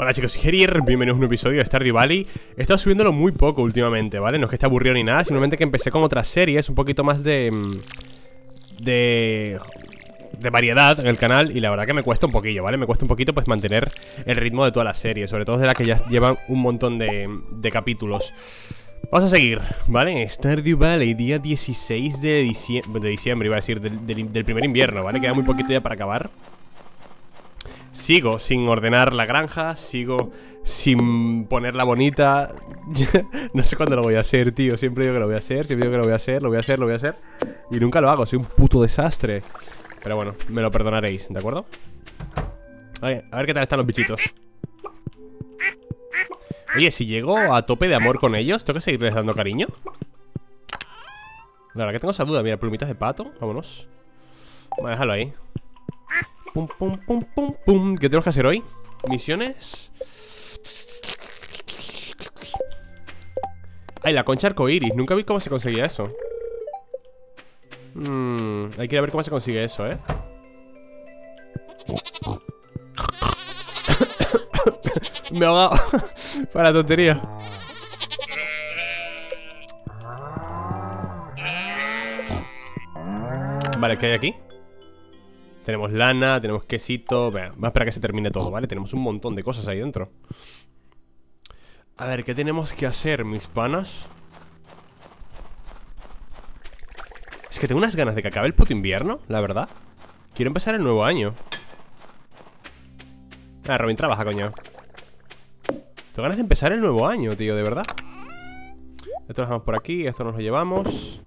Hola chicos, soy Gerier, bienvenidos a un episodio de Stardew Valley. He estado subiéndolo muy poco últimamente, ¿vale? No es que esté aburrido ni nada, simplemente que empecé con otras series un poquito más de variedad en el canal. Y la verdad que me cuesta un poquillo, ¿vale? Me cuesta un poquito pues mantener el ritmo de toda la serie, sobre todo de las que ya llevan un montón de capítulos. Vamos a seguir, ¿vale? Stardew Valley, día 16 de diciembre, iba a decir, del primer invierno, ¿vale? Queda muy poquito ya para acabar. Sigo sin ordenar la granja, sigo sin ponerla bonita. No sé cuándo lo voy a hacer, tío. Siempre digo que lo voy a hacer, lo voy a hacer. Y nunca lo hago, soy un puto desastre. Pero bueno, me lo perdonaréis, ¿de acuerdo? A ver qué tal están los bichitos. Oye, si llego a tope de amor con ellos, ¿tengo que seguirles dando cariño? La verdad que tengo esa duda. Mira, plumitas de pato, vámonos. Vale, déjalo ahí. Pum, pum, pum, pum, pum. ¿Qué tenemos que hacer hoy? ¿Misiones? Ay, la concha arcoiris. Nunca vi cómo se conseguía eso. Hay que ir a ver cómo se consigue eso, ¿eh? Me he ahogado. Para tontería. Vale, ¿qué hay aquí? Tenemos lana, tenemos quesito. Bueno, vamos a esperar a que se termine todo, ¿vale? Tenemos un montón de cosas ahí dentro. A ver, ¿qué tenemos que hacer, mis panas? Es que tengo unas ganas de que acabe el puto invierno, la verdad. Quiero empezar el nuevo año. Ah, Robin, trabaja, coño. Tengo ganas de empezar el nuevo año, tío, de verdad. Esto lo dejamos por aquí, esto nos lo llevamos.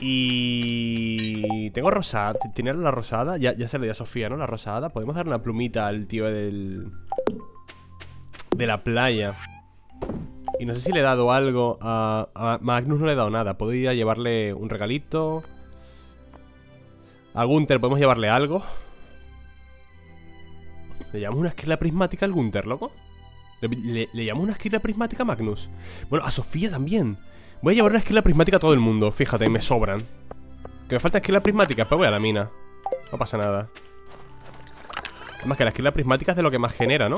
Y... tengo rosada. ¿Tiene la rosada? Ya se le dio a Sofía, ¿no? La rosada. Podemos dar una plumita al tío de la playa. Y no sé si le he dado algo a Magnus no le he dado nada. Puedo ir a llevarle un regalito. A Gunther podemos llevarle algo. ¿Le llevamos una esquila prismática al Gunther, loco? ¿Le llevamos una esquila prismática a Magnus? Bueno, a Sofía también. Voy a llevar una esquila prismática a todo el mundo. Fíjate, me sobran. Que me falta esquila prismática, pero voy a la mina. No pasa nada. Además que la esquila prismática es de lo que más genera, ¿no?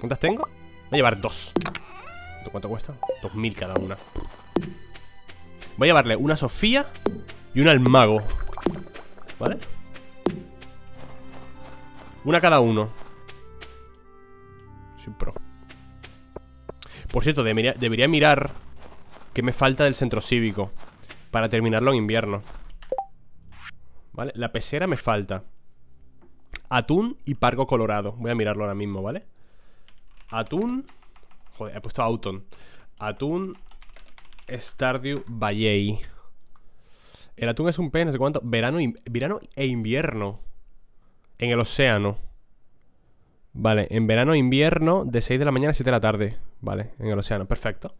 ¿Cuántas tengo? Voy a llevar dos. ¿Cuánto cuesta? 2000 cada una. Voy a llevarle una a Sofía y una al mago, ¿vale? Una cada uno. Soy pro. Por cierto, debería mirar qué me falta del centro cívico para terminarlo en invierno. ¿Vale? La pecera me falta. Atún y pargo colorado. Voy a mirarlo ahora mismo, ¿vale? Atún. Joder, he puesto Autumn. Atún Stardew Valley. El atún es un pez, no sé cuánto. Verano e invierno. En el océano. Vale, en verano e invierno de 6 de la mañana a 7 de la tarde. Vale, en el océano, perfecto.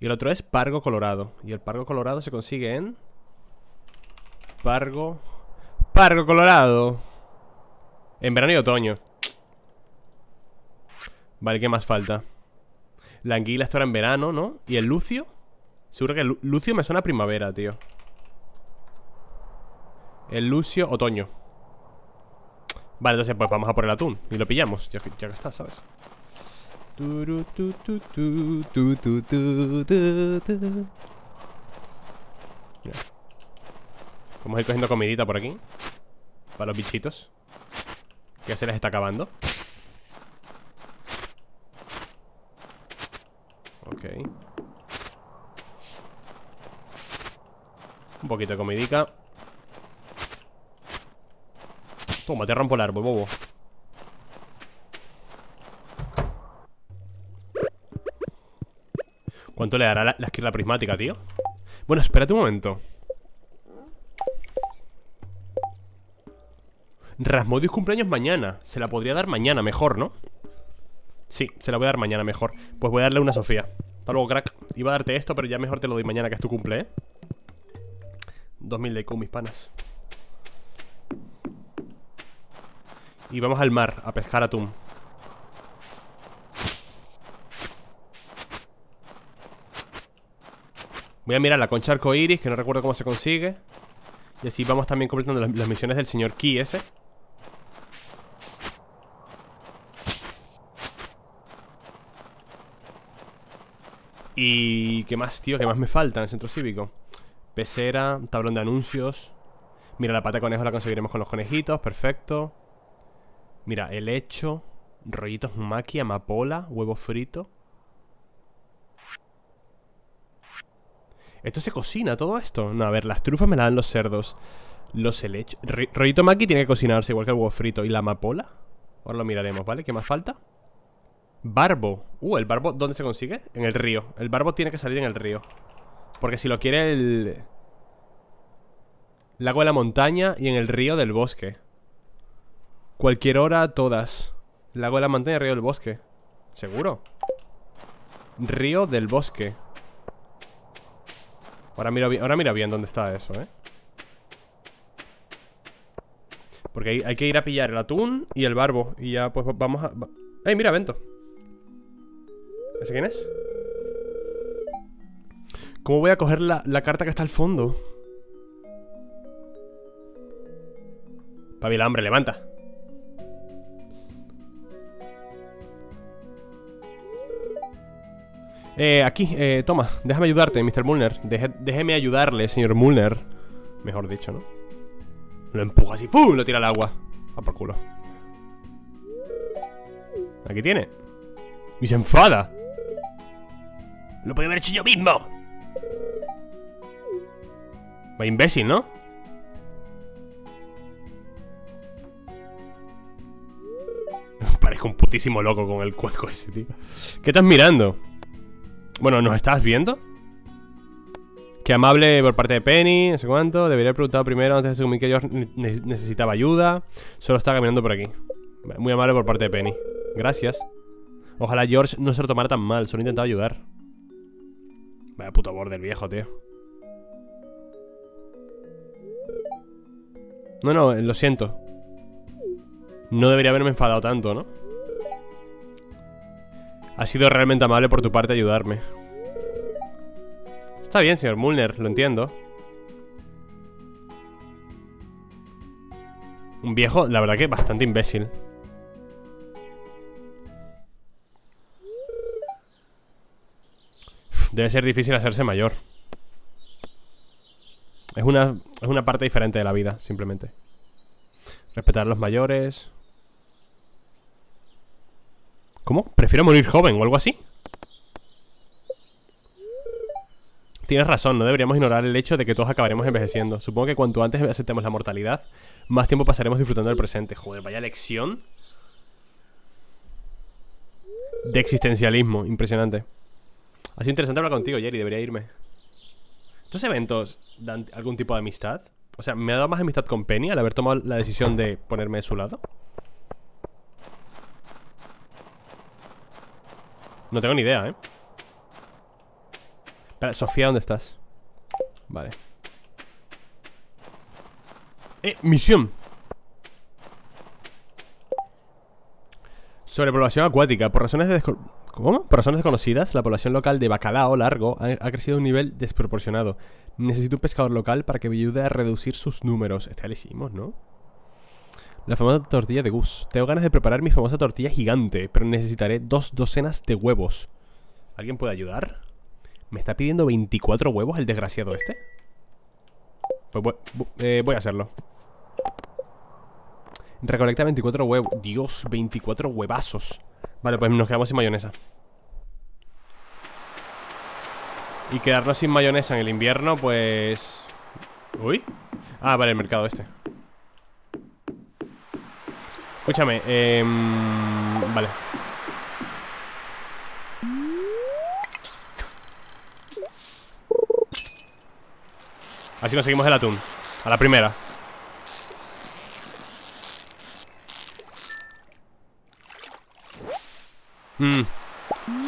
Y el otro es pargo colorado. Y el pargo colorado se consigue en... Pargo colorado. En verano y otoño. Vale, ¿qué más falta? La anguila está ahora en verano, ¿no? ¿Y el lucio? Seguro que el lucio me suena a primavera, tío. El lucio, otoño. Vale, entonces pues vamos a por el atún y lo pillamos, ya que está, ¿sabes? Mira. Vamos a ir cogiendo comidita por aquí para los bichitos, que ya se les está acabando. Ok. Un poquito de comidica. Toma, te rompo el árbol, bobo. ¿Cuánto le dará la esquirla prismática, tío? Bueno, espérate un momento. Rasmodius cumpleaños mañana. Se la podría dar mañana mejor, ¿no? Sí, se la voy a dar mañana mejor. Pues voy a darle una a Sofía. Hasta luego, crack. Iba a darte esto, pero ya mejor te lo doy mañana, que es tu cumple, ¿eh? 2000 de IQ, mis panas. Y vamos al mar a pescar atún. Voy a mirar la concha arcoiris, que no recuerdo cómo se consigue. Y así vamos también completando las misiones del señor Ki ese. Y... ¿qué más, tío? ¿Qué más me falta en el centro cívico? Pecera, tablón de anuncios. Mira, la pata de conejo la conseguiremos con los conejitos, perfecto. Mira, el helecho, rollitos maqui, amapola, huevo frito. ¿Esto se cocina, todo esto? No, a ver, las trufas me las dan los cerdos. Los helechos, rollito maqui tiene que cocinarse, igual que el huevo frito. ¿Y la amapola? Ahora lo miraremos, ¿vale? ¿Qué más falta? Barbo. ¿El barbo dónde se consigue? En el río. El barbo tiene que salir en el río, porque si lo quiere el... lago de la montaña y en el río del bosque. Cualquier hora, todas. Lago de la montaña y río del bosque. ¿Seguro? Río del bosque. Ahora mira bien dónde está eso, ¿eh? Porque hay que ir a pillar el atún y el barbo. Y ya pues vamos a... ¡Ey, mira, Bento! ¿Ese quién es? ¿Cómo voy a coger la carta que está al fondo? Papi, la hambre, levanta. Aquí, toma, déjame ayudarte, Mr. Mulner. Déjeme ayudarle, señor Mulner. Mejor dicho, ¿no? Lo empuja así, ¡pum! Lo tira al agua. Va por culo. Aquí tiene. Y se enfada. Lo podía haber hecho yo mismo. Va imbécil, ¿no? Parezco un putísimo loco con el cuerpo ese, tío. ¿Qué estás mirando? Bueno, ¿nos estás viendo? Qué amable por parte de Penny, no sé cuánto. Debería haber preguntado primero antes de asumir que yo necesitaba ayuda. Solo estaba caminando por aquí. Muy amable por parte de Penny. Gracias. Ojalá George no se lo tomara tan mal. Solo intentaba ayudar. Vaya puto borde el viejo, tío. No, lo siento. No debería haberme enfadado tanto, ¿no? Ha sido realmente amable por tu parte ayudarme. Está bien, señor Mulner, lo entiendo. Un viejo, la verdad que bastante imbécil. Debe ser difícil hacerse mayor. Es una parte diferente de la vida, simplemente. Respetar a los mayores. ¿Cómo? Prefiero morir joven o algo así. Tienes razón, no deberíamos ignorar el hecho de que todos acabaremos envejeciendo. Supongo que cuanto antes aceptemos la mortalidad, más tiempo pasaremos disfrutando del presente. Joder, vaya lección de existencialismo, impresionante. Ha sido interesante hablar contigo, Jerry, debería irme. ¿Estos eventos dan algún tipo de amistad? O sea, ¿me ha dado más amistad con Penny al haber tomado la decisión de ponerme de su lado? No tengo ni idea, ¿eh? Espera, Sofía, ¿dónde estás? Vale. Misión. Sobre población acuática. Por razones de... ¿Cómo? Por razones desconocidas, la población local de bacalao largo ha crecido a un nivel desproporcionado. Necesito un pescador local para que me ayude a reducir sus números. Este ya lo hicimos, ¿no? La famosa tortilla de Gus. Tengo ganas de preparar mi famosa tortilla gigante, pero necesitaré 2 docenas de huevos. ¿Alguien puede ayudar? ¿Me está pidiendo 24 huevos el desgraciado este? Pues voy a hacerlo. Recolecta 24 huevos. Dios, 24 huevazos. Vale, pues nos quedamos sin mayonesa. Y quedarnos sin mayonesa en el invierno, pues... Uy. Ah, vale, el mercado este. Escúchame, vale. Así conseguimos el atún. A la primera.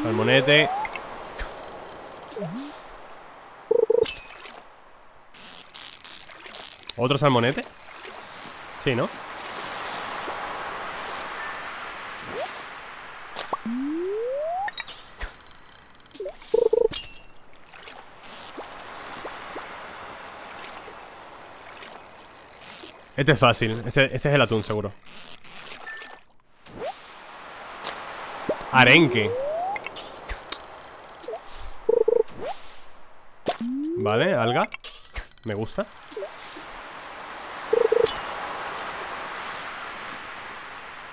Salmonete. ¿Otro salmonete? Sí, ¿no? Este es fácil, este es el atún, seguro. Arenque. Vale, alga. Me gusta.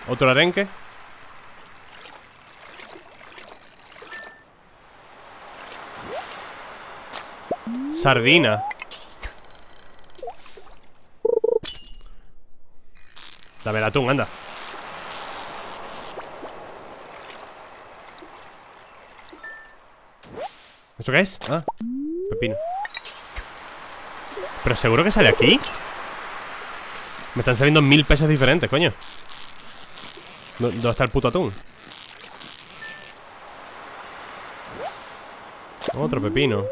Otro arenque. Sardina. Dame el atún, anda. ¿Eso qué es? Ah, pepino. ¿Pero seguro que sale aquí? Me están saliendo 1000 pesos diferentes, coño. ¿Dónde está el puto atún? Otro pepino.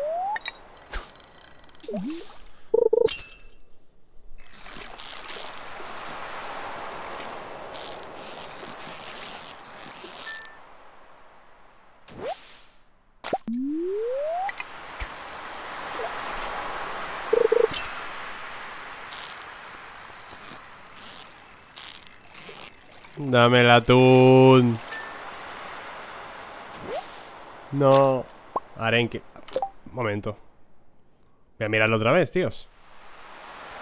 Dame el atún. No. Arenque. Un momento. Voy a mirarlo otra vez, tíos.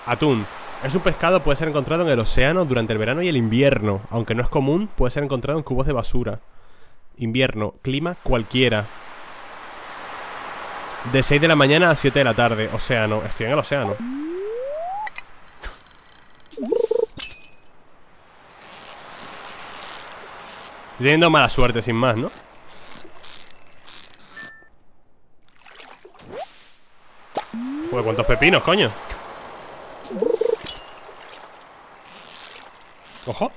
Atún. Es un pescado, puede ser encontrado en el océano durante el verano y el invierno. Aunque no es común, puede ser encontrado en cubos de basura. Invierno, clima cualquiera. De 6 de la mañana a 7 de la tarde. Océano, estoy en el océano. Estoy teniendo mala suerte, sin más, ¿no? Joder, ¿cuántos pepinos, coño? ¡Ojo!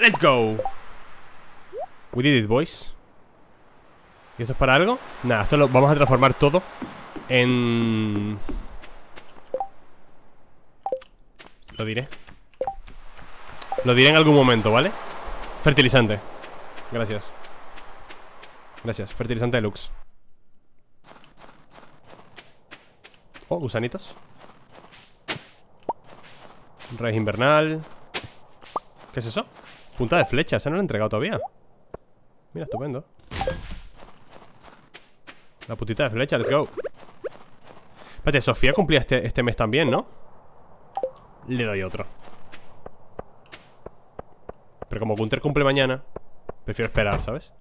¡Let's go! We did it, boys. ¿Y esto es para algo? Nada, esto lo vamos a transformar todo en... Lo diré. Lo diré en algún momento, ¿vale? Fertilizante. Gracias. Gracias, fertilizante deluxe. Oh, gusanitos. Raíz invernal. ¿Qué es eso? Punta de flecha, esa no la he entregado todavía. Mira, estupendo. La putita de flecha, let's go. Espérate, Sofía cumplía este mes también, ¿no? Le doy otro. Pero como Gunther cumple mañana, prefiero esperar, ¿sabes?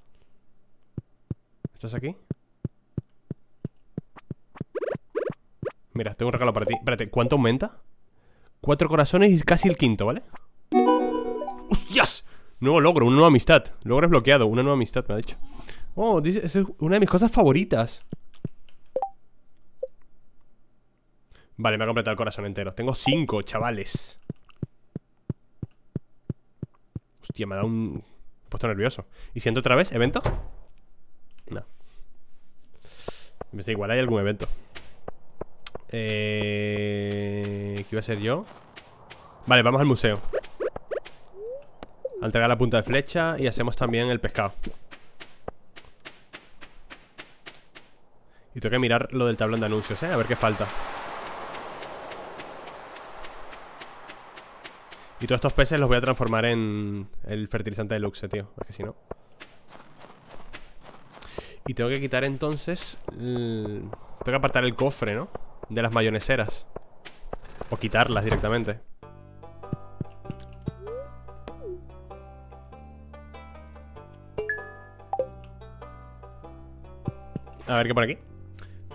¿Estás aquí? Mira, tengo un regalo para ti. Espérate, ¿cuánto aumenta? 4 corazones y casi el quinto, ¿vale? ¡Hostias! Nuevo logro, una nueva amistad. Logro desbloqueado, una nueva amistad, me ha dicho. Oh, dice, es una de mis cosas favoritas. Vale, me ha completado el corazón entero. Tengo 5, chavales. Hostia, me ha dado un... Me he puesto nervioso. ¿Y siento otra vez? ¿Evento? No. Me sé, igual hay algún evento. ¿Qué iba a hacer yo? Vale, vamos al museo. A entregar la punta de flecha y hacemos también el pescado. Y tengo que mirar lo del tablón de anuncios, ¿eh? A ver qué falta. Y todos estos peces los voy a transformar en el fertilizante deluxe, tío. Porque si no... Y tengo que quitar entonces... Tengo que apartar el cofre, ¿no? De las mayoneseras. O quitarlas directamente. A ver qué por aquí.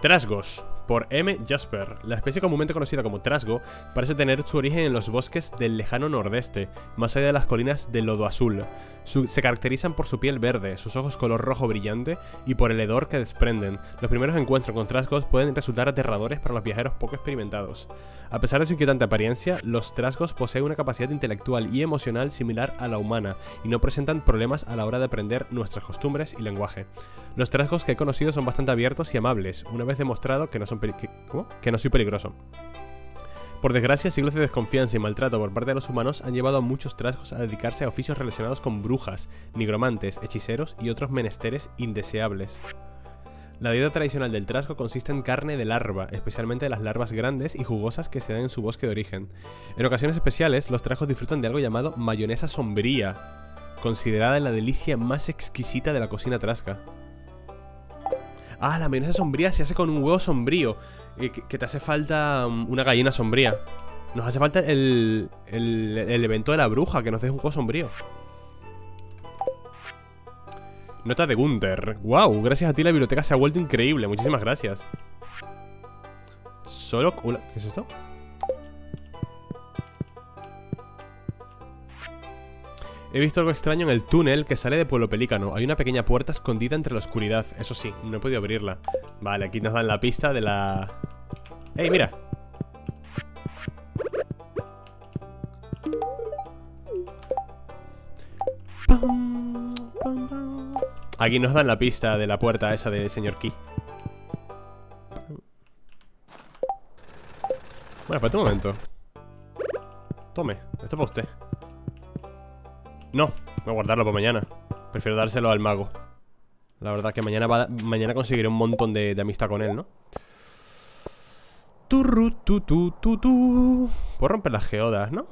Trasgos. Por M. Jasper. La especie comúnmente conocida como trasgo parece tener su origen en los bosques del lejano nordeste, más allá de las colinas de lodo azul. Se caracterizan por su piel verde, sus ojos color rojo brillante y por el hedor que desprenden. Los primeros encuentros con trasgos pueden resultar aterradores para los viajeros poco experimentados. A pesar de su inquietante apariencia, los trasgos poseen una capacidad intelectual y emocional similar a la humana y no presentan problemas a la hora de aprender nuestras costumbres y lenguaje. Los trasgos que he conocido son bastante abiertos y amables, una vez demostrado que no son soy peligroso. Por desgracia, siglos de desconfianza y maltrato por parte de los humanos han llevado a muchos trasgos a dedicarse a oficios relacionados con brujas, nigromantes, hechiceros y otros menesteres indeseables. La dieta tradicional del trasgo consiste en carne de larva, especialmente de las larvas grandes y jugosas que se dan en su bosque de origen. En ocasiones especiales, los trasgos disfrutan de algo llamado mayonesa sombría, considerada la delicia más exquisita de la cocina trasca. Ah, la mayonesa sombría se hace con un huevo sombrío. Que te hace falta una gallina sombría. Nos hace falta el evento de la bruja, que nos deje un huevo sombrío. Nota de Gunther. Wow, gracias a ti la biblioteca se ha vuelto increíble. Muchísimas gracias. Solo... ¿Qué es esto? He visto algo extraño en el túnel que sale de Pueblo Pelícano. Hay una pequeña puerta escondida entre la oscuridad. Eso sí, no he podido abrirla. Vale, aquí nos dan la pista de la... ¡Ey, mira! Aquí nos dan la pista de la puerta esa del señor Key. Bueno, espérate un momento. Tome, esto para usted. No, voy a guardarlo para mañana. Prefiero dárselo al mago. La verdad que mañana mañana conseguiré un montón de amistad con él, ¿no? Puedo romper las geodas, ¿no?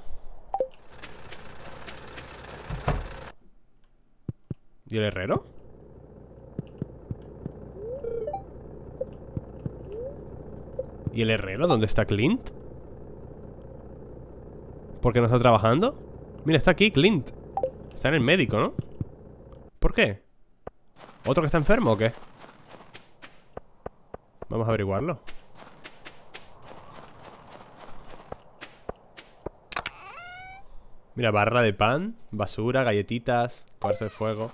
¿Y el herrero? ¿Y el herrero? ¿Dónde está Clint? ¿Por qué no está trabajando? Mira, está aquí Clint. Está en el médico, ¿no? ¿Por qué? ¿Otro que está enfermo o qué? Vamos a averiguarlo. Mira, barra de pan, basura, galletitas, cuarzo de fuego.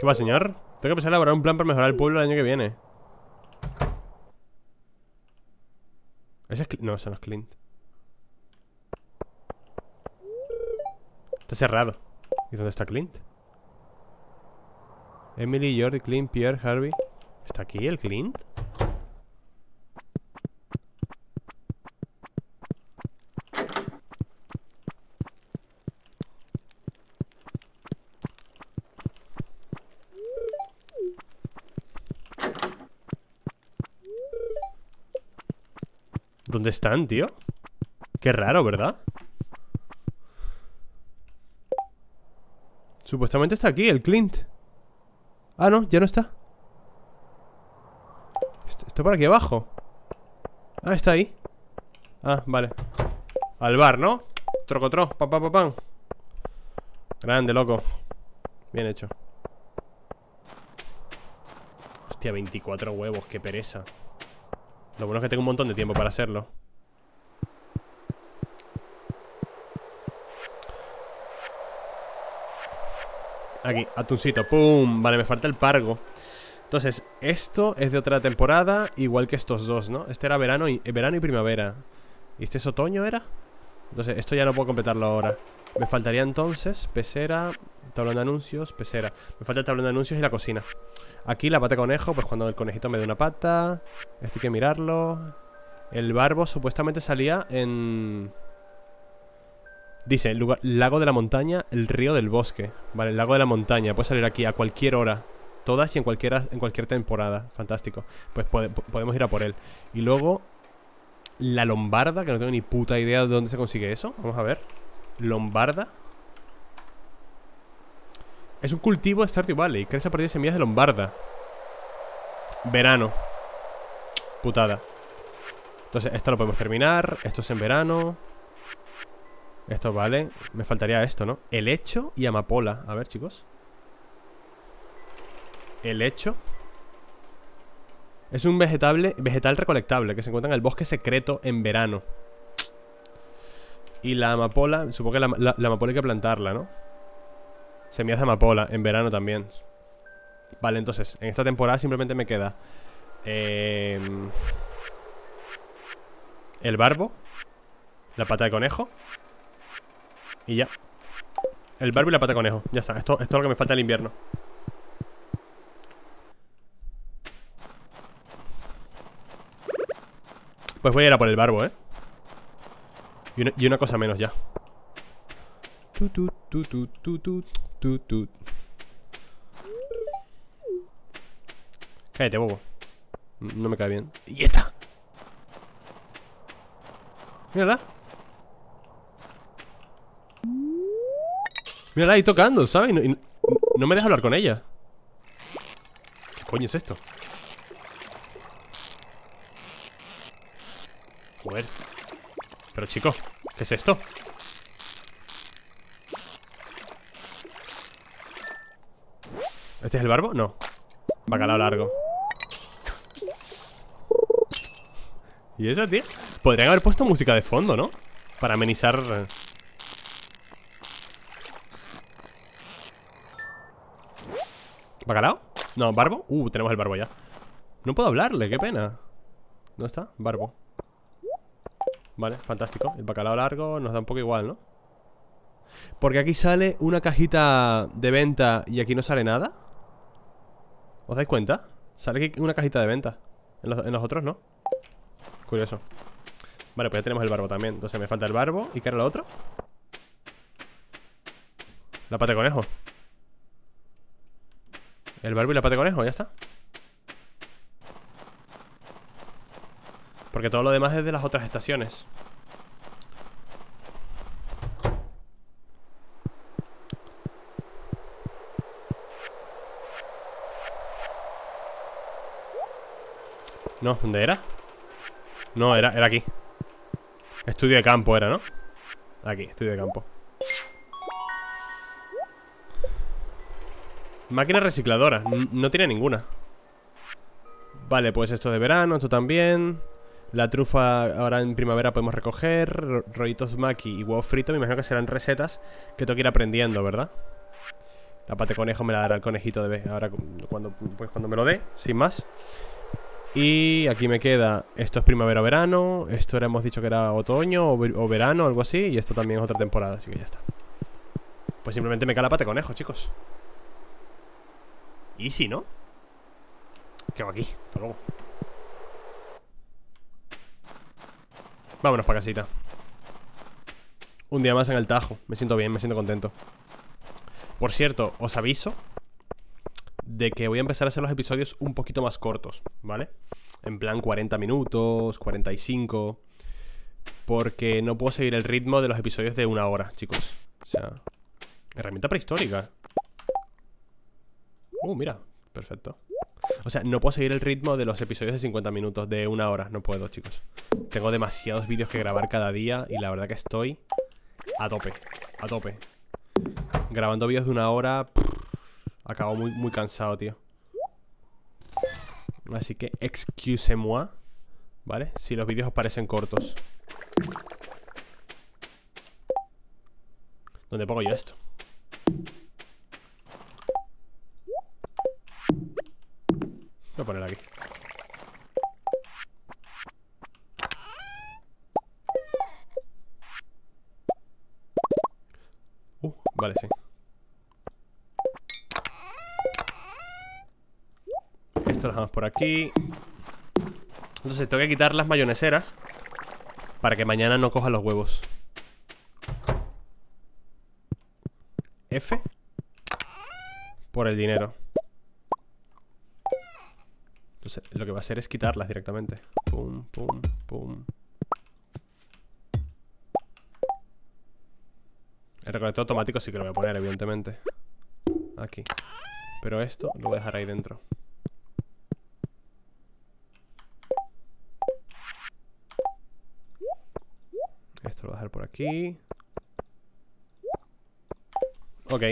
¿Qué va, señor? Tengo que empezar a elaborar un plan para mejorar el pueblo el año que viene. ¿Ese es Clint? No, ese no es Clint. Está cerrado. ¿Y dónde está Clint? Emily, Jordi, Clint, Pierre, Harvey. ¿Está aquí el Clint? ¿Dónde están, tío? Qué raro, ¿verdad? Supuestamente está aquí el Clint. Ah, no, ya no está. Está por aquí abajo. Ah, está ahí. Ah, vale. Al bar, ¿no? Trocotro, pam, pam, pam, pam. Grande, loco. Bien hecho. Hostia, 24 huevos, qué pereza. Lo bueno es que tengo un montón de tiempo para hacerlo. Aquí, atuncito, pum. Vale, me falta el pargo. Entonces, esto es de otra temporada. Igual que estos dos, ¿no? Este era verano y primavera. ¿Y este es otoño, era? Entonces, esto ya no puedo completarlo ahora. Me faltaría entonces pecera, tablón de anuncios, pecera. Me falta el tablón de anuncios y la cocina. Aquí la pata de conejo, pues cuando el conejito me dé una pata. Esto hay que mirarlo. El barbo supuestamente salía en... Dice, lago de la montaña, el río del bosque. Vale, el lago de la montaña. Puede salir aquí a cualquier hora. Todas y en cualquier temporada. Fantástico. Pues podemos ir a por él. Y luego, la lombarda, que no tengo ni puta idea de dónde se consigue eso. Vamos a ver. Lombarda. Es un cultivo de Stardew Valley. Crece a partir de semillas de lombarda. Verano. Putada. Entonces, esto lo podemos terminar. Esto es en verano. Esto vale, me faltaría esto, ¿no? Helecho y amapola, a ver, chicos. Helecho es un vegetal recolectable que se encuentra en el bosque secreto en verano. Y la amapola, supongo que la amapola hay que plantarla, ¿no? Semillas de amapola, en verano también. Vale, entonces, en esta temporada simplemente me queda el barbo, la pata de conejo. Y ya. El barbo y la pata de conejo. Ya está. Esto es lo que me falta el invierno. Pues voy a ir a por el barbo, ¿eh? Y una cosa menos ya. Cállate, bobo. No me cae bien. ¡Y esta! Mírala. Mírala ahí tocando, ¿sabes? Y no me deja hablar con ella. ¿Qué coño es esto? Joder. Pero chico, ¿qué es esto? ¿Este es el barbo? No. Bacalao largo. ¿Y esa, tío? Podrían haber puesto música de fondo, ¿no? Para amenizar... ¿Bacalao? No, barbo. Tenemos el barbo ya. No puedo hablarle, qué pena. ¿Dónde está? Barbo. Vale, fantástico. El bacalao largo nos da un poco igual, ¿no? Porque aquí sale una cajita de venta y aquí no sale nada. ¿Os dais cuenta? Sale aquí una cajita de venta. En los otros, ¿no? Curioso. Vale, pues ya tenemos el barbo también. Entonces me falta el barbo. ¿Y qué era lo otro? La pata de conejo. El barbo y la pata de conejo, ya está. Porque todo lo demás es de las otras estaciones. No, ¿dónde era? No, era aquí. Estudio de campo era, ¿no? Aquí, estudio de campo. Máquina recicladora. No tiene ninguna. Vale, pues esto de verano, esto también. La trufa ahora en primavera podemos recoger. Rollitos maki y huevo frito. Me imagino que serán recetas que tengo que ir aprendiendo, ¿verdad? La pata de conejo me la dará el conejito de vez. Ahora cuando me lo dé, sin más. Y aquí me queda. Esto es primavera-verano. Esto era, hemos dicho que era otoño o verano, algo así. Y esto también es otra temporada, así que ya está. Pues simplemente me cae la pata de conejo, chicos. Y si no, ¿qué hago aquí? Hasta luego. Vámonos para casita. Un día más en el Tajo. Me siento bien, me siento contento. Por cierto, os aviso de que voy a empezar a hacer los episodios un poquito más cortos, ¿vale? En plan 40 minutos, 45. Porque no puedo seguir el ritmo de los episodios de una hora, chicos. O sea, herramienta prehistórica. Mira, perfecto. O sea, no puedo seguir el ritmo de los episodios de 50 minutos, de una hora, no puedo, chicos. Tengo demasiados vídeos que grabar cada día y la verdad que estoy a tope, a tope. Grabando vídeos de una hora, acabo muy, muy cansado, tío. Así que, excusez-moi, ¿vale? Si los vídeos os parecen cortos. ¿Dónde pongo yo esto? Voy a poner aquí. Vale, sí. Esto lo dejamos por aquí. Entonces tengo que quitar las mayoneseras para que mañana no coja los huevos. F por el dinero. Entonces, lo que va a hacer es quitarlas directamente. Pum, pum, pum. El recolector automático sí que lo voy a poner, evidentemente. Aquí. Pero esto lo voy a dejar ahí dentro. Esto lo voy a dejar por aquí. Ok.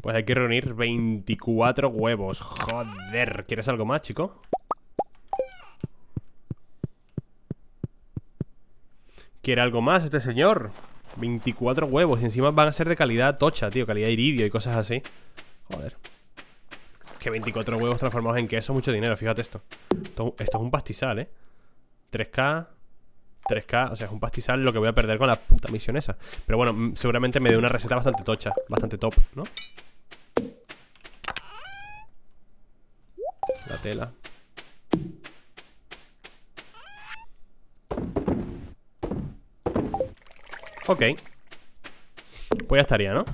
Pues hay que reunir 24 huevos. Joder, ¿quieres algo más, chico? ¿Quiere algo más este señor? 24 huevos. Y encima van a ser de calidad tocha, tío. Calidad iridio y cosas así. Joder. Es que 24 huevos transformados en queso. Mucho dinero, fíjate esto. Esto es un pastizal, ¿eh? 3K... 3K, o sea, es un pastizal lo que voy a perder con la puta misión esa. Pero bueno, seguramente me dé una receta bastante tocha. Bastante top, ¿no? La tela. Ok. Pues ya estaría, ¿no?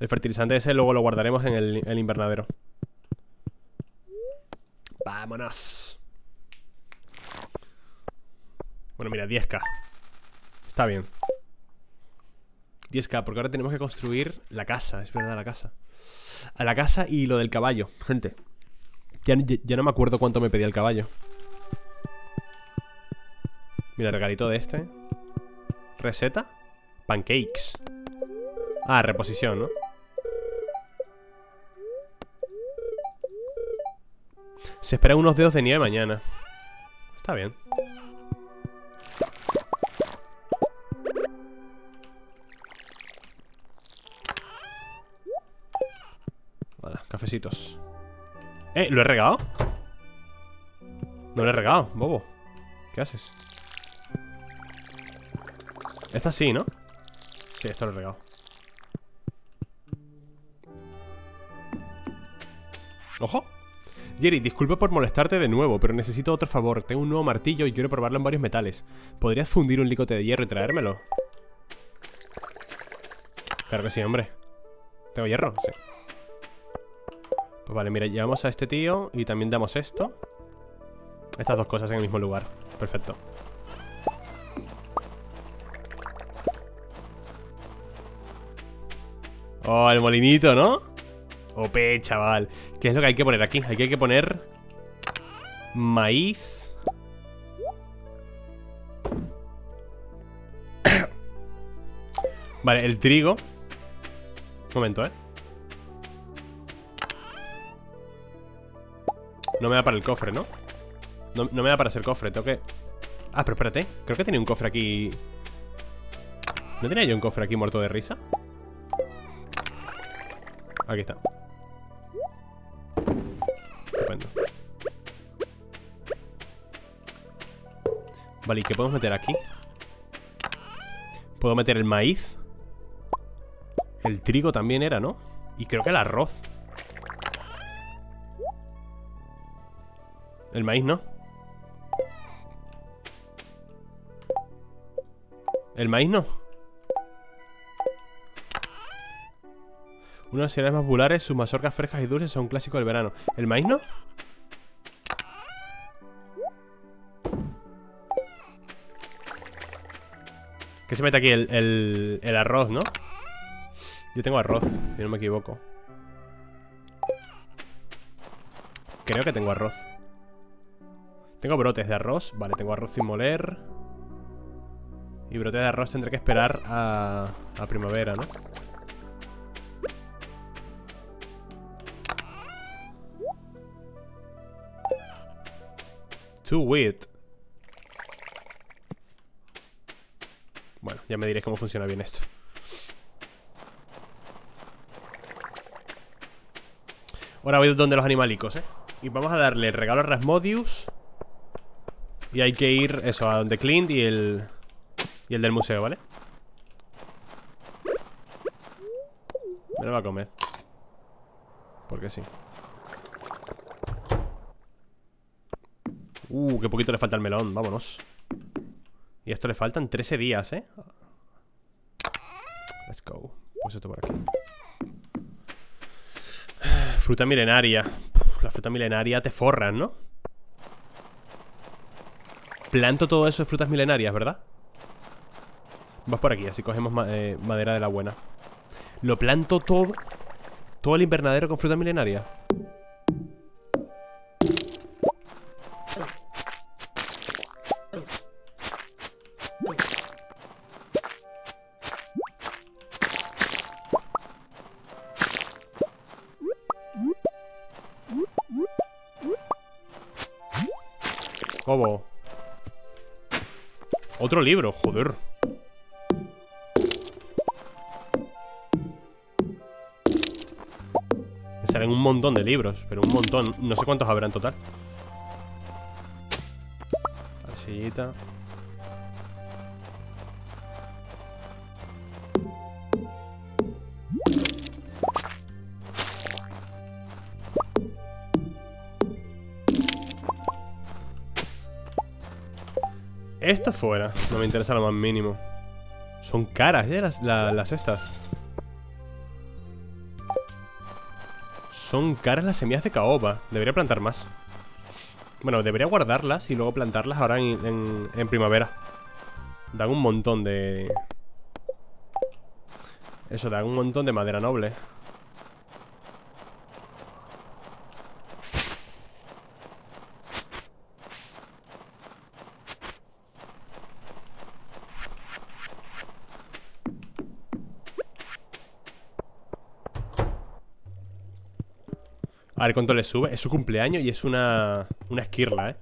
El fertilizante ese luego lo guardaremos en el invernadero. ¡Vámonos! Bueno, mira, 10k. Está bien. 10k, porque ahora tenemos que construir la casa. Es verdad, la casa. A la casa y lo del caballo, gente. Ya no me acuerdo cuánto me pedía el caballo. Mira, el regalito de este. Receta. Pancakes. Ah, reposición, ¿no? Se esperan unos dedos de nieve mañana. Está bien. Vale, cafecitos. ¿Lo he regado? No lo he regado, bobo. ¿Qué haces? Esta sí, ¿no? Sí, esto lo he regado. ¡Ojo! Jerry, disculpa por molestarte de nuevo, pero necesito otro favor. Tengo un nuevo martillo y quiero probarlo en varios metales. ¿Podrías fundir un lingote de hierro y traérmelo? Claro que sí, hombre. ¿Tengo hierro? Sí. Pues vale, mira, llevamos a este tío y también damos esto. Estas dos cosas en el mismo lugar. Perfecto. Oh, el molinito, ¿no? OP, chaval. ¿Qué es lo que hay que poner aquí? Aquí hay que poner maíz. Vale, el trigo. Un momento, No me da para el cofre, ¿no? No me da para hacer cofre, tengo que... Ah, pero espérate, creo que tenía un cofre aquí. ¿No tenía yo un cofre aquí muerto de risa? Aquí está. Estupendo. Vale, ¿y qué podemos meter aquí? Puedo meter el maíz. El trigo también era, ¿no? Y creo que el arroz. El maíz, ¿no? El maíz, ¿no? Unas cereales más populares, sus mazorcas frescas y dulces son un clásico del verano. ¿El maíz no? ¿Qué se mete aquí? El arroz, ¿no? Yo tengo arroz, si no me equivoco. Creo que tengo arroz. Tengo brotes de arroz. Vale, tengo arroz sin moler. Y brotes de arroz tendré que esperar a primavera, ¿no? Too wheat. Bueno, ya me diréis cómo funciona bien esto. Ahora voy donde los animalicos, y vamos a darle el regalo a Rasmodius. Y hay que ir, eso, a donde Clint y el del museo, ¿vale? Me lo va a comer. Porque sí. Qué poquito le falta el melón, vámonos. Y a esto le faltan 13 días, Let's go. Pues esto por aquí. Fruta milenaria. La fruta milenaria te forran, ¿no? Planto todo eso de frutas milenarias, ¿verdad? Vas por aquí, así cogemos madera de la buena. Lo planto todo. Todo el invernadero con fruta milenaria. Bobo. Otro libro, joder. Me salen un montón de libros, pero un montón. No sé cuántos habrá en total. Arcillita. Esto fuera, no me interesa lo más mínimo. Son caras, las estas. Son caras las semillas de caoba. Debería plantar más. Bueno, debería guardarlas y luego plantarlas ahora en primavera. Dan un montón de... Eso, dan un montón de madera noble. A ver cuánto le sube. Es su cumpleaños y es una esquirla, ¿eh?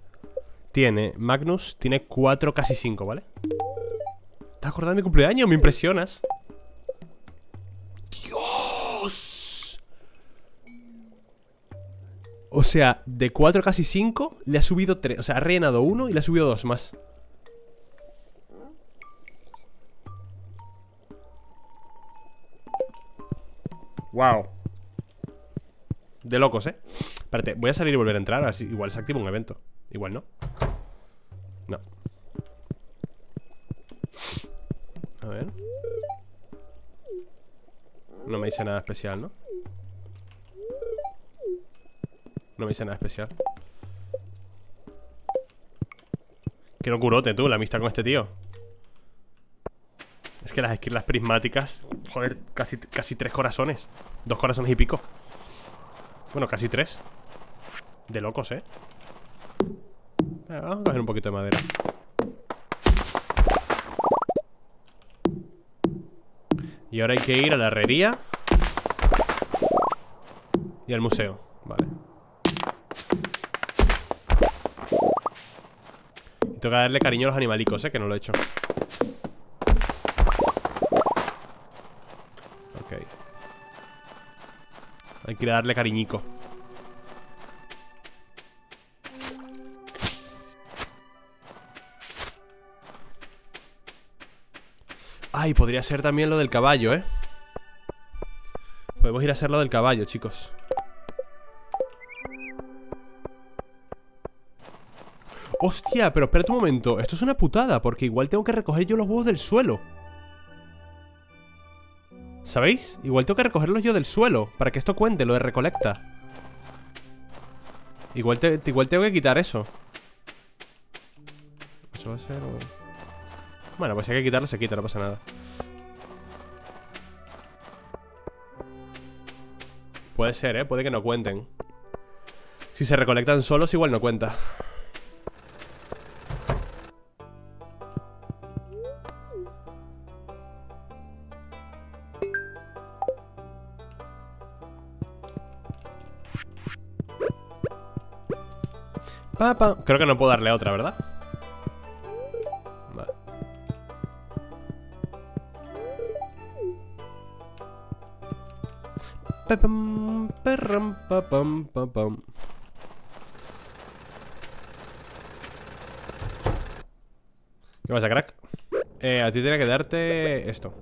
Tiene... Magnus tiene 4, casi 5, ¿vale? ¿Te acordás de mi cumpleaños? Me impresionas. ¡Dios! O sea, de 4, casi 5, le ha subido 3. O sea, ha rellenado 1 y le ha subido 2 más. ¡Wow! De locos, ¿eh? Espérate, voy a salir y volver a entrar. Así, igual se activa un evento. Igual no. No. A ver. No me dice nada especial, ¿no? No me dice nada especial. Qué locurote, tú, la amistad con este tío. Es que las esquirlas prismáticas... Joder, casi 3 corazones. 2 corazones y pico. Bueno, casi 3. De locos, ¿eh? Vamos a coger un poquito de madera. Y ahora hay que ir a la herrería y al museo. Vale. Y toca darle cariño a los animalicos, ¿eh? Que no lo he hecho. Hay que darle cariñico. Ay, podría ser también lo del caballo, ¿eh? Podemos ir a hacer lo del caballo, chicos. Hostia, pero espérate un momento. Esto es una putada, porque igual tengo que recoger yo los huevos del suelo. ¿Sabéis? Igual tengo que recogerlos yo del suelo para que esto cuente, lo de recolecta. Igual tengo que quitar eso. Eso va a ser... Bueno, pues si hay que quitarlo, se quita, no pasa nada. Puede ser, ¿eh? Puede que no cuenten. Si se recolectan solos, igual no cuenta. Creo que no puedo darle a otra, ¿verdad? Vale. ¿Qué pasa, crack? A ti tenía que darte esto.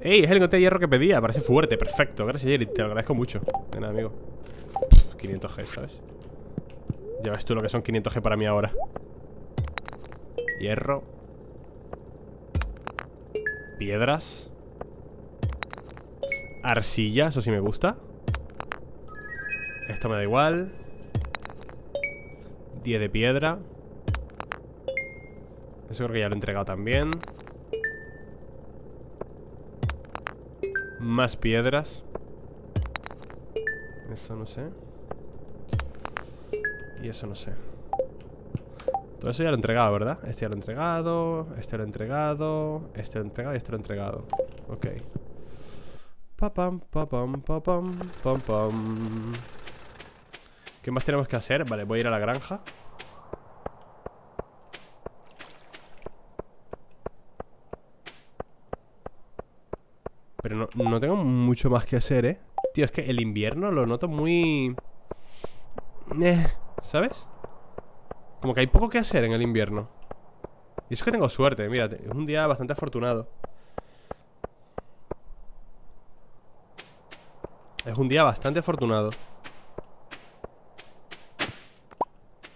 ¡Ey! Es el lingote de hierro que pedía. Parece fuerte. Perfecto. Gracias, Gerier. Te lo agradezco mucho. De nada, amigo. 500G, ¿sabes? Ya ves tú lo que son 500G para mí ahora. Hierro. Piedras. Arcilla. Eso sí me gusta. Esto me da igual. 10 de piedra. Eso creo que ya lo he entregado también. Más piedras. Eso no sé. Y eso no sé. Todo eso ya lo he entregado, ¿verdad? Este ya lo he entregado. Este lo he entregado. Este lo he entregado y este lo he entregado. Ok. Pa pam, pa pam, pa pam, pam pam. ¿Qué más tenemos que hacer? Vale, voy a ir a la granja. Pero no tengo mucho más que hacer, ¿eh? Tío, es que el invierno lo noto muy... ¿Sabes? Como que hay poco que hacer en el invierno. Y eso que tengo suerte, mira, es un día bastante afortunado. Es un día bastante afortunado.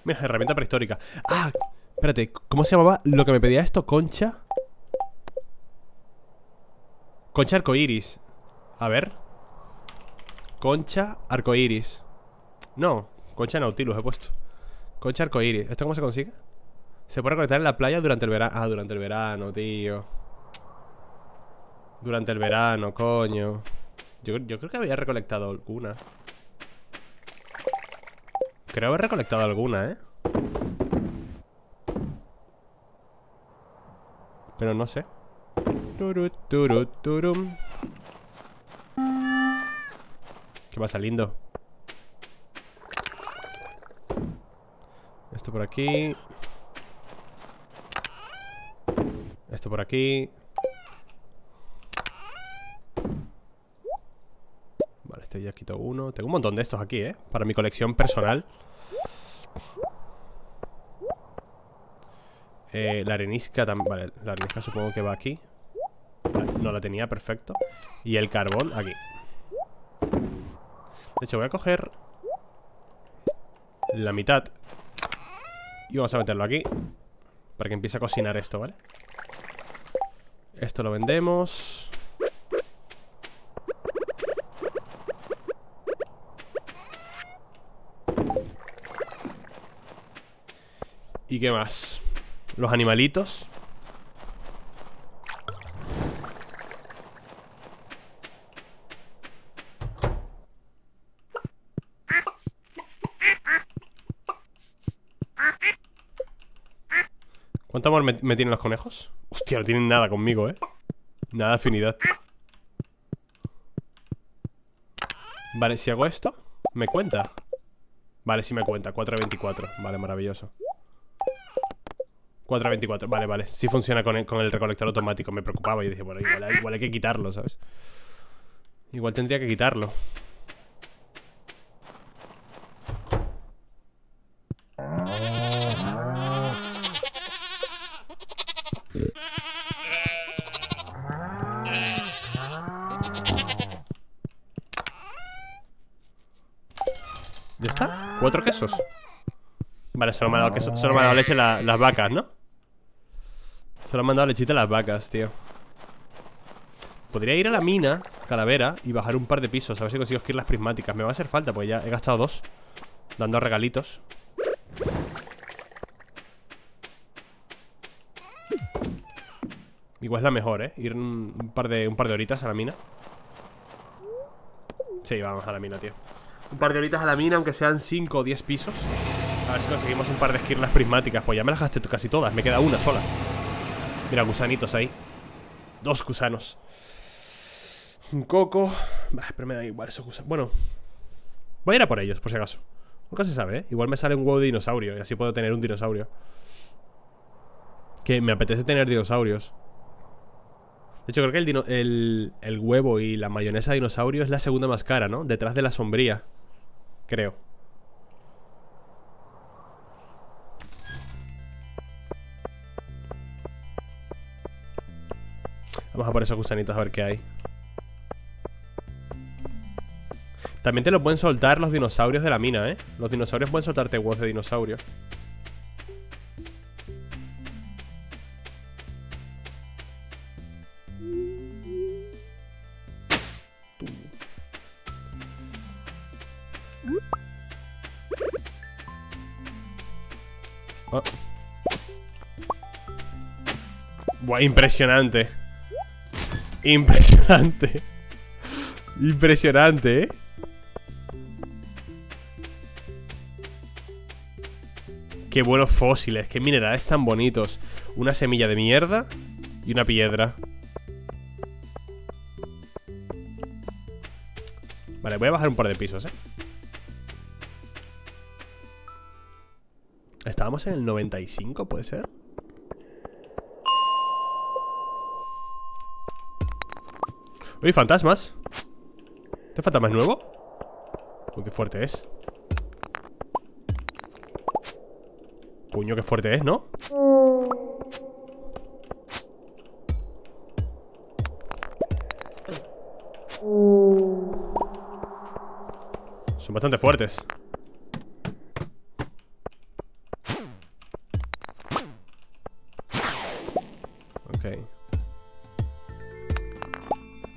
Mira, herramienta prehistórica. Ah, espérate, ¿cómo se llamaba lo que me pedía esto? Concha. Concha arcoiris. A ver. Concha arcoiris. No, concha nautilus he puesto. Concha arcoiris. ¿Esto cómo se consigue? Se puede recolectar en la playa durante el verano. Ah, durante el verano, tío. Durante el verano, coño. Yo creo que había recolectado alguna. Creo haber recolectado alguna, ¿eh? Pero no sé. ¿Qué pasa, lindo? Esto por aquí. Esto por aquí. Vale, este ya quito uno. Tengo un montón de estos aquí, ¿eh? Para mi colección personal. La arenisca también. Vale, la arenisca supongo que va aquí. Vale, no la tenía, perfecto. Y el carbón aquí. De hecho, voy a coger la mitad y vamos a meterlo aquí para que empiece a cocinar esto, ¿vale? Esto lo vendemos. ¿Y qué más? Los animalitos. ¿Cuánto amor me tienen los conejos? Hostia, no tienen nada conmigo, ¿eh? Nada de afinidad. Vale, si hago esto, ¿me cuenta? Vale, sí me cuenta, 4 de 24. Vale, maravilloso. 4 de 24, vale, vale. Sí funciona con el recolector automático. Me preocupaba y dije, bueno, igual hay que quitarlo, ¿sabes? Igual tendría que quitarlo. ¿Ya está? 4 quesos. Vale, solo me ha dado, solo me ha dado leche las vacas, ¿no? Solo me han dado lechita las vacas, tío. Podría ir a la mina, calavera, y bajar un par de pisos. A ver si consigo esquivar las prismáticas. Me va a hacer falta, porque ya he gastado 2 dando regalitos. Igual es la mejor, ¿eh? Ir un par de horitas a la mina. Sí, vamos a la mina, tío. Un par de horitas a la mina, aunque sean 5 o 10 pisos. A ver si conseguimos un par de esquirlas prismáticas. Pues ya me las gasté casi todas, me queda una sola. Mira, gusanitos ahí. 2 gusanos. Un coco. Bah, pero me da igual esos gusanos. Bueno, voy a ir a por ellos, por si acaso. Nunca se sabe, ¿eh? Igual me sale un huevo de dinosaurio y así puedo tener un dinosaurio. Que me apetece tener dinosaurios. De hecho, creo que el huevo y la mayonesa de dinosaurio es la segunda más cara, ¿no? Detrás de la sombría. Creo. Vamos a por esos gusanitos a ver qué hay. También te lo pueden soltar los dinosaurios de la mina, ¿eh? Los dinosaurios pueden soltarte huevos de dinosaurio. Oh. Buah, impresionante. Impresionante. Impresionante, ¿eh? Qué buenos fósiles, qué minerales tan bonitos. Una semilla de mierda y una piedra. Vale, voy a bajar un par de pisos, ¿eh? Estábamos en el 95, ¿puede ser? ¡Uy, fantasmas! ¿Este fantasma es nuevo? Uy, qué fuerte es. Puño, qué fuerte es, ¿no? Son bastante fuertes.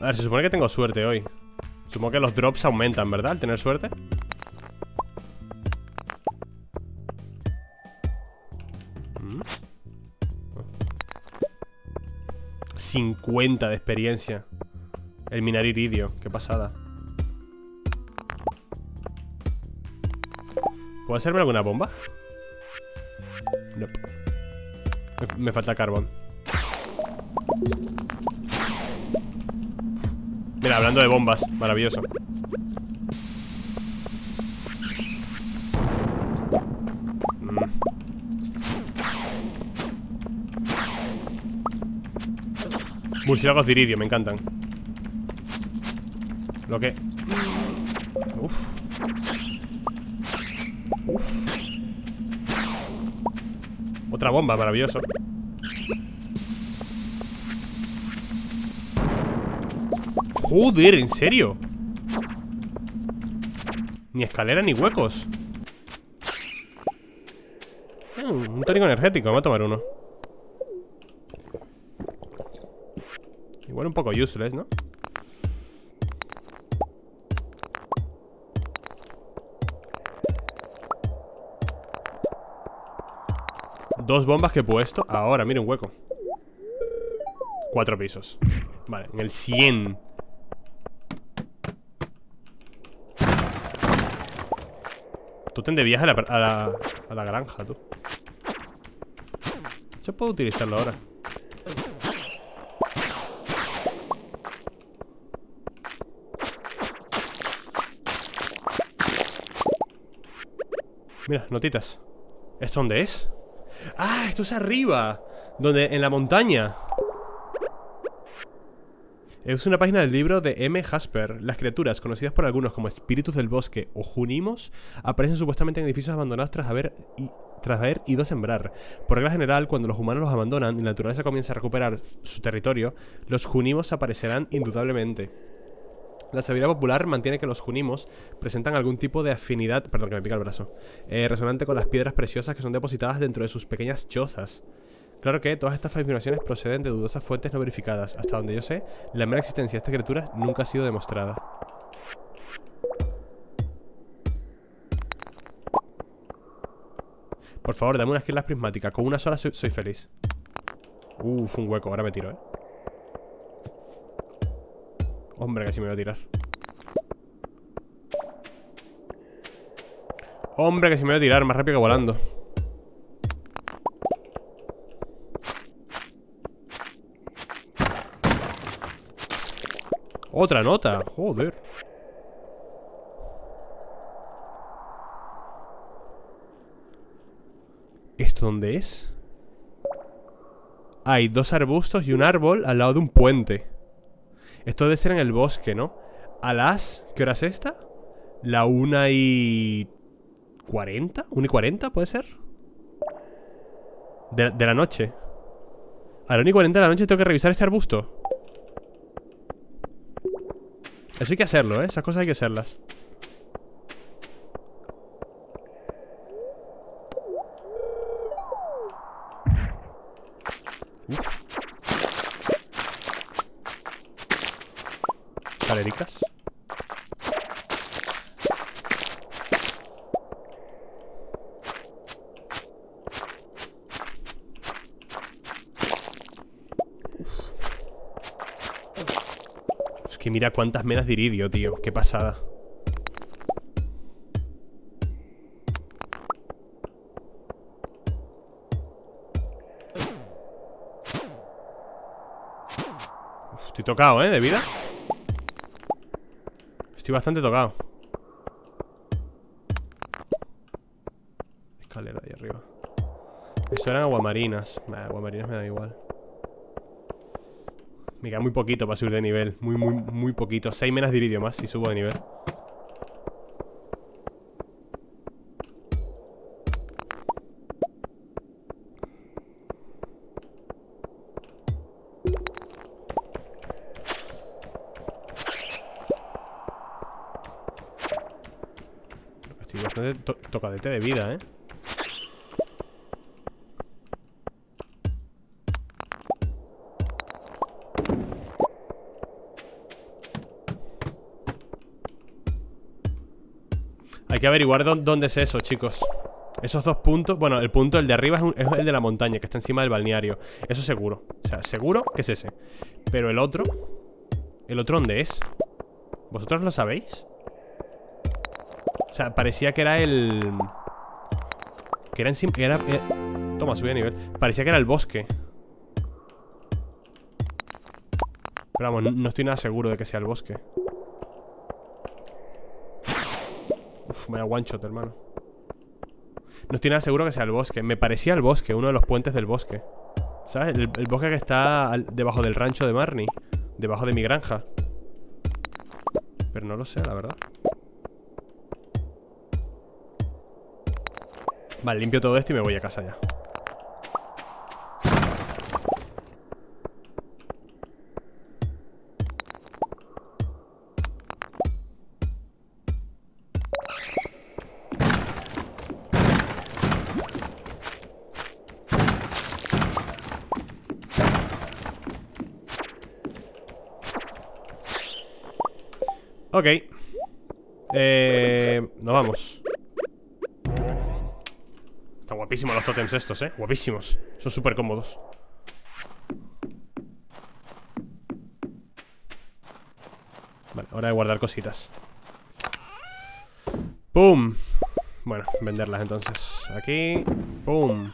A ver, se supone que tengo suerte hoy. Supongo que los drops aumentan, ¿verdad? Al tener suerte. ¿Mm? 50 de experiencia. El minar iridio, qué pasada. ¿Puedo hacerme alguna bomba? No. Me falta carbón. Mira, hablando de bombas, maravilloso. Murciélagos de iridio, me encantan. Lo que... Uf. Otra bomba, maravilloso. Joder, ¿en serio? Ni escalera ni huecos. Un tónico energético, me voy a tomar uno. Igual un poco useless, ¿no? Dos bombas que he puesto. Ahora, mira, un hueco. 4 pisos. Vale, en el 100. Tú te endevías a la granja, tú. Yo puedo utilizarlo ahora. Mira, notitas. ¿Esto dónde es? ¡Ah! Esto es arriba. Donde, en la montaña. Es una página del libro de M. Jasper. Las criaturas, conocidas por algunos como espíritus del bosque o junimos, aparecen supuestamente en edificios abandonados tras haber ido a sembrar. Por regla general, cuando los humanos los abandonan y la naturaleza comienza a recuperar su territorio, los junimos aparecerán indudablemente. La sabiduría popular mantiene que los junimos presentan algún tipo de afinidad... Perdón, que me pica el brazo. Resonante con las piedras preciosas que son depositadas dentro de sus pequeñas chozas. Claro que todas estas afirmaciones proceden de dudosas fuentes no verificadas. Hasta donde yo sé, la mera existencia de esta criatura nunca ha sido demostrada. Por favor, dame una esquila prismática. Con una sola soy feliz. Fue un hueco. Ahora me tiro, ¿eh? Hombre, casi me voy a tirar. Hombre, casi me voy a tirar. Más rápido que volando. Otra nota, joder. ¿Esto dónde es? Hay dos arbustos y un árbol al lado de un puente. Esto debe ser en el bosque, ¿no? A las... ¿Qué hora es esta? La 1:40. 1:40, ¿puede ser? De la noche. A la 1:40 de la noche tengo que revisar este arbusto. Eso hay que hacerlo, ¿eh? Esas cosas hay que hacerlas. Calericas. Que mira cuántas menas de iridio, tío. Qué pasada. Estoy tocado, ¿eh? De vida. Estoy bastante tocado. Escalera ahí arriba. Eso eran aguamarinas. Nah, aguamarinas me da igual. Me queda muy poquito para subir de nivel. Muy poquito. 6 menas de iridio más si subo de nivel. Estoy bastante tocadete de vida, ¿eh? Hay que averiguar dónde es eso, chicos. Esos dos puntos, bueno, el punto, el de arriba es el de la montaña, que está encima del balneario. Eso seguro, o sea, seguro que es ese. Pero el otro, ¿dónde es? ¿Vosotros lo sabéis? O sea, parecía que era el... que era encima... Toma, subí de nivel. Parecía que era el bosque. Pero vamos, no estoy nada seguro de que sea el bosque. Uf, me da one shot, hermano. No estoy nada seguro que sea el bosque. Me parecía el bosque, uno de los puentes del bosque. ¿Sabes? El bosque que está debajo del rancho de Marnie. Debajo de mi granja. Pero no lo sé, la verdad. Vale, limpio todo esto y me voy a casa ya. Ok, nos vamos. Están guapísimos los tótems estos, guapísimos. Son súper cómodos. Vale, hora de guardar cositas. ¡Pum! Bueno, venderlas entonces. Aquí, ¡pum!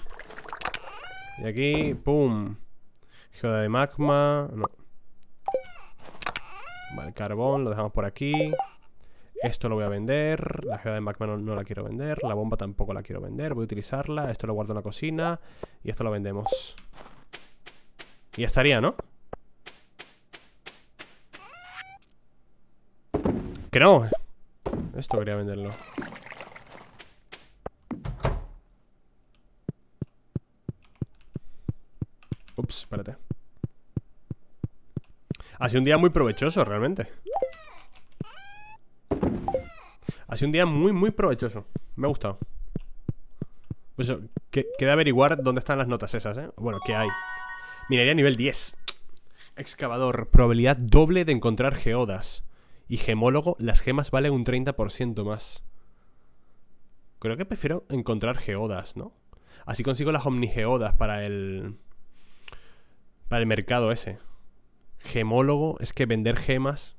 Y aquí, ¡pum! Geoda de magma... no. Vale, carbón, lo dejamos por aquí. Esto lo voy a vender. La geoda de magma no la quiero vender. La bomba tampoco la quiero vender, voy a utilizarla. Esto lo guardo en la cocina. Y esto lo vendemos. Y ya estaría, ¿no? ¡Que no! Esto quería venderlo. Ups, espérate. Ha sido un día muy provechoso, realmente. Ha sido un día muy, muy provechoso. Me ha gustado. Pues eso, queda averiguar dónde están las notas esas, Bueno, ¿qué hay? Minería nivel 10. Excavador. Probabilidad doble de encontrar geodas. Y gemólogo, las gemas valen un 30% más. Creo que prefiero encontrar geodas, ¿no? Así consigo las omnigeodas para el... para el mercado ese. Gemólogo, es que vender gemas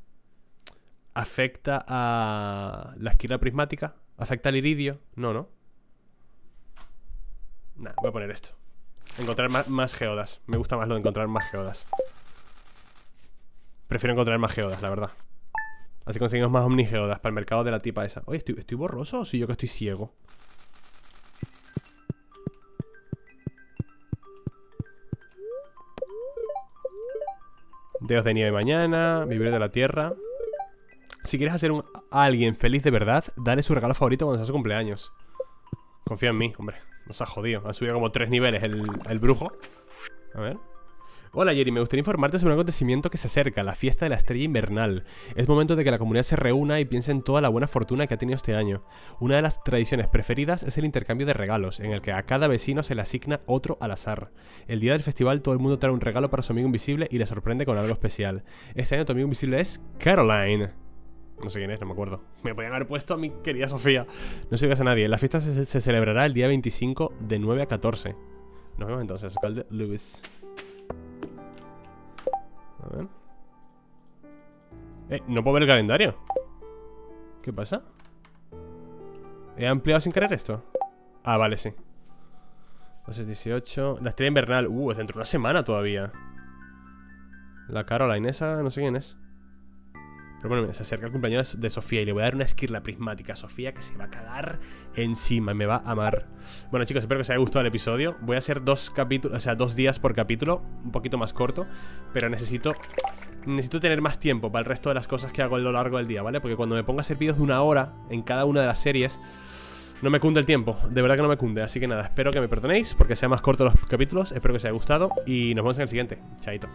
afecta a la esquina prismática, afecta al iridio, no. Nah, voy a poner esto. Encontrar más geodas. Me gusta más lo de encontrar más geodas. Prefiero encontrar más geodas, la verdad. Así conseguimos más omnigeodas para el mercado de la tipa esa. Oye, ¿estoy borroso o soy yo que estoy ciego? Dedos de nieve mañana, vivir de la tierra. Si quieres hacer a alguien feliz de verdad, dale su regalo favorito cuando sea su cumpleaños. Confía en mí, hombre. Nos ha jodido. Ha subido como 3 niveles el brujo. A ver. Hola Jerry, me gustaría informarte sobre un acontecimiento que se acerca, la fiesta de la estrella invernal. Es momento de que la comunidad se reúna y piense en toda la buena fortuna que ha tenido este año. Una de las tradiciones preferidas es el intercambio de regalos, en el que a cada vecino se le asigna otro al azar. El día del festival todo el mundo trae un regalo para su amigo invisible y le sorprende con algo especial. Este año tu amigo invisible es Caroline. No sé quién es, no me acuerdo. Me podían haber puesto a mi querida Sofía. No se digas a nadie, la fiesta se celebrará el día 25 de 9 a 14. Nos vemos entonces, alcalde Luis. A ver. No puedo ver el calendario. ¿Qué pasa? ¿He ampliado sin querer esto? Ah, vale, sí. Entonces 18. La estrella invernal. Es dentro de una semana todavía. La Caroline esa, no sé quién es. Pero bueno, se acerca el cumpleaños de Sofía y le voy a dar una esquirla prismática a Sofía que se va a cagar encima, me va a amar. Bueno, chicos, espero que os haya gustado el episodio. Voy a hacer 2 capítulos, o sea, 2 días por capítulo, un poquito más corto, pero necesito tener más tiempo para el resto de las cosas que hago a lo largo del día, ¿vale? Porque cuando me ponga a hacer vídeos de 1 hora en cada una de las series, no me cunde el tiempo, de verdad que no me cunde. Así que nada, espero que me perdonéis porque sean más cortos los capítulos. Espero que os haya gustado y nos vemos en el siguiente. Chaito.